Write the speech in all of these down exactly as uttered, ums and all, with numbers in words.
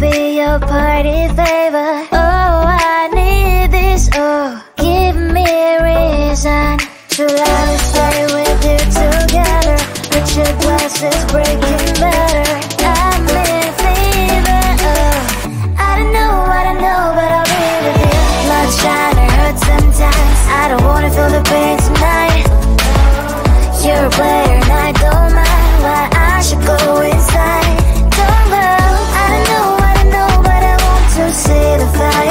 be your party favor. Oh, I need this, oh, give me a reason to love. Stay with you together, but your glass is breaking better. I don't know, I don't know, but I want to see the fire.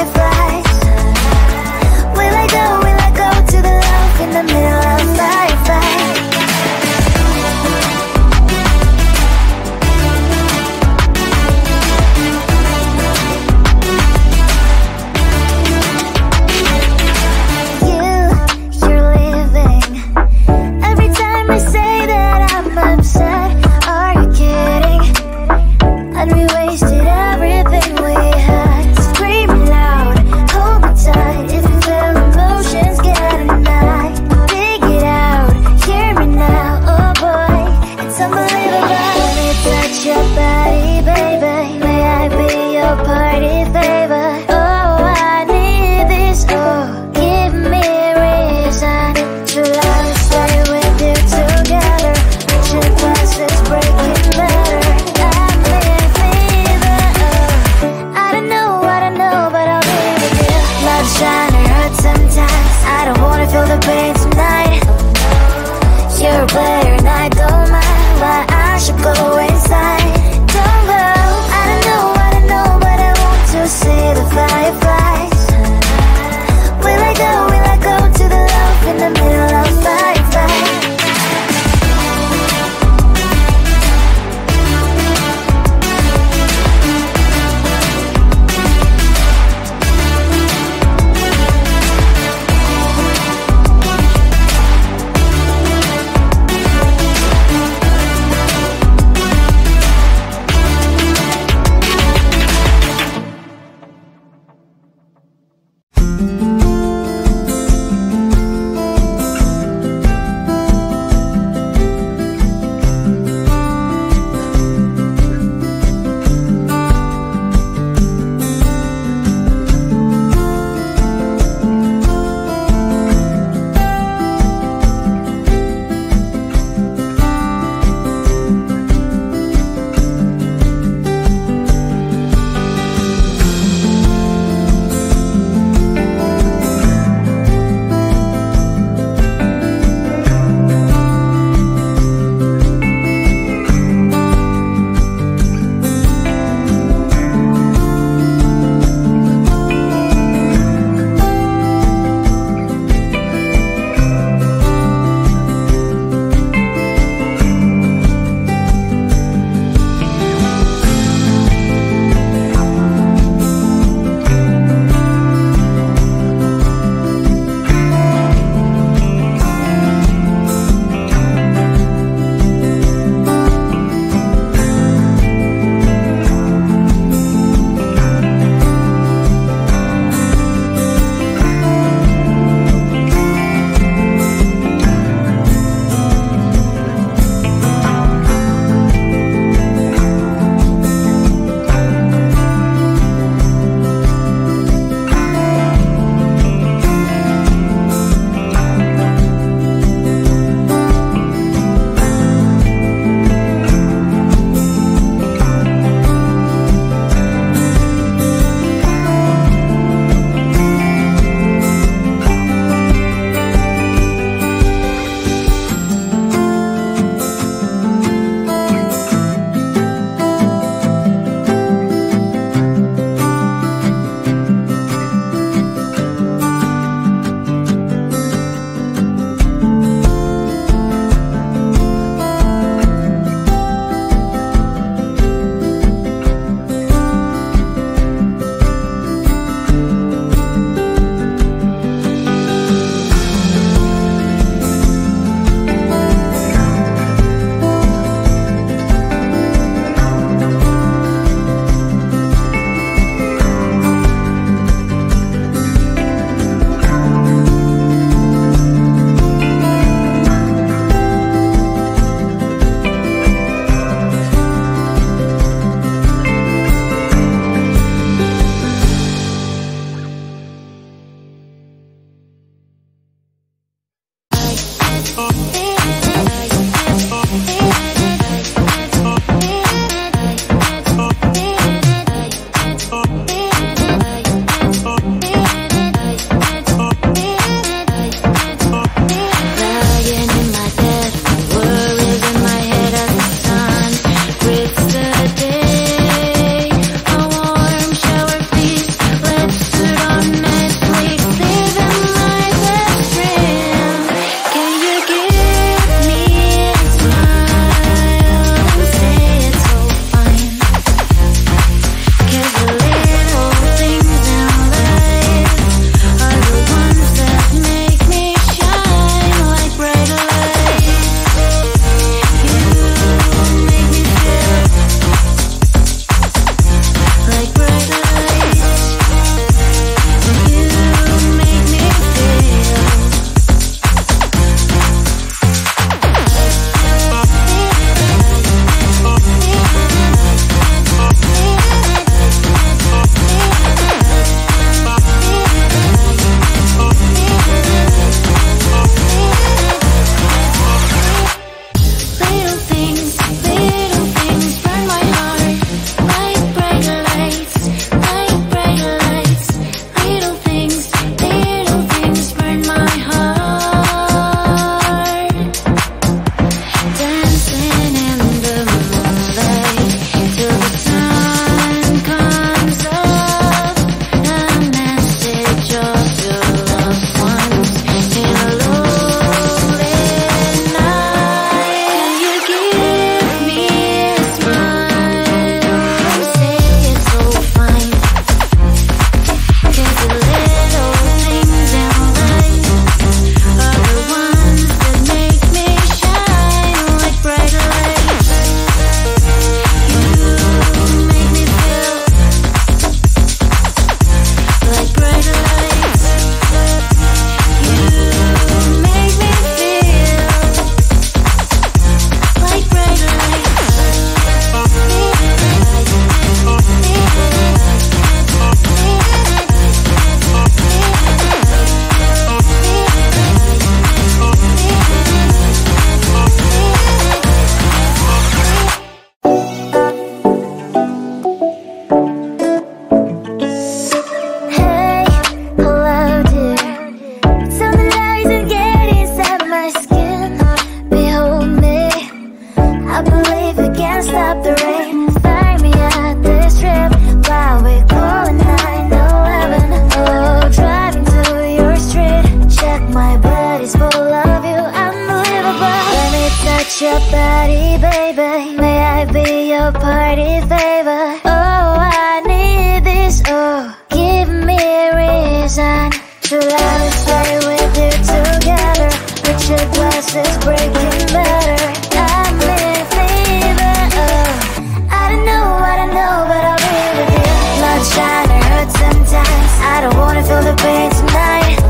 wanna do the bed tonight.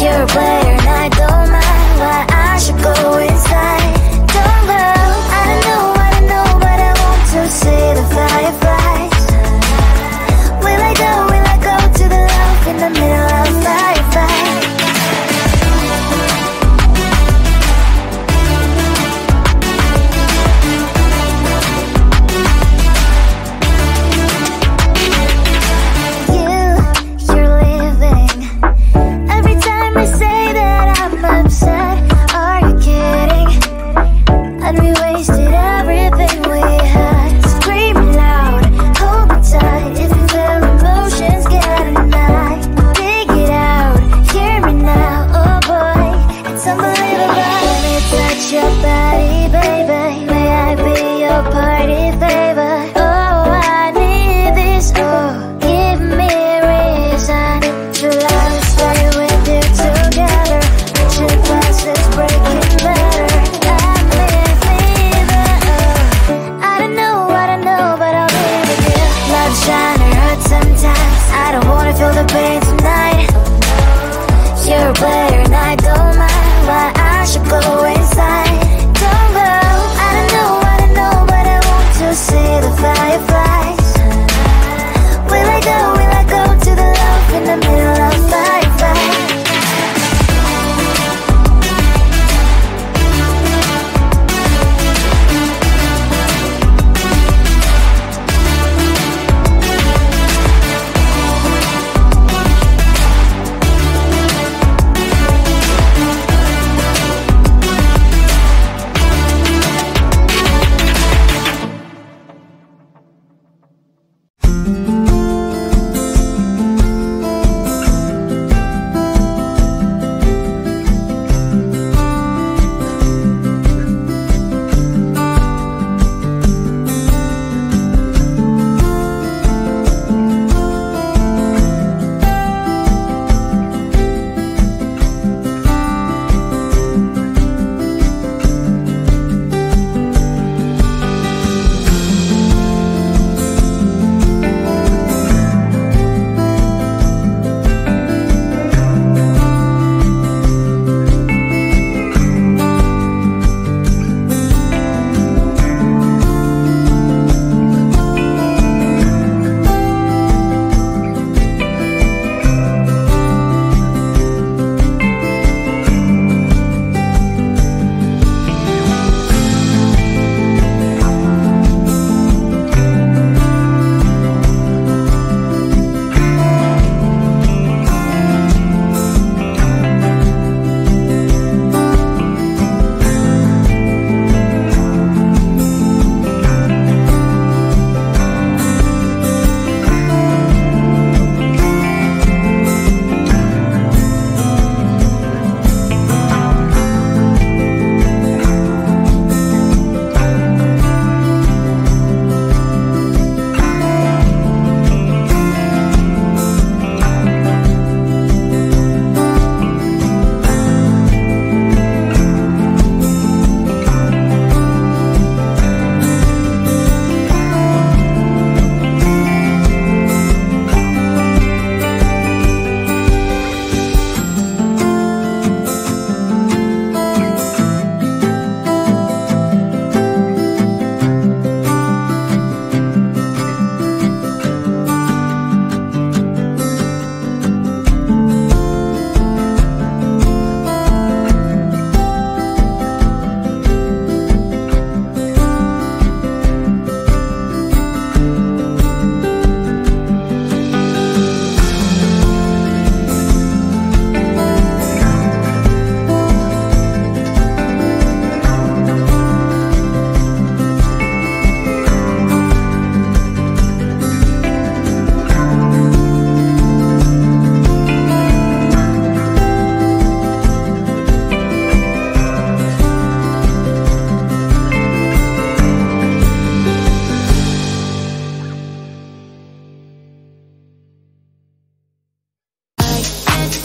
You're a player and I don't mind. Why I should go inside. Don't go. I don't know, I don't know, but I want to see the fireflies. Will I go, will I go to the love in the middle of firefight?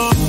Oh,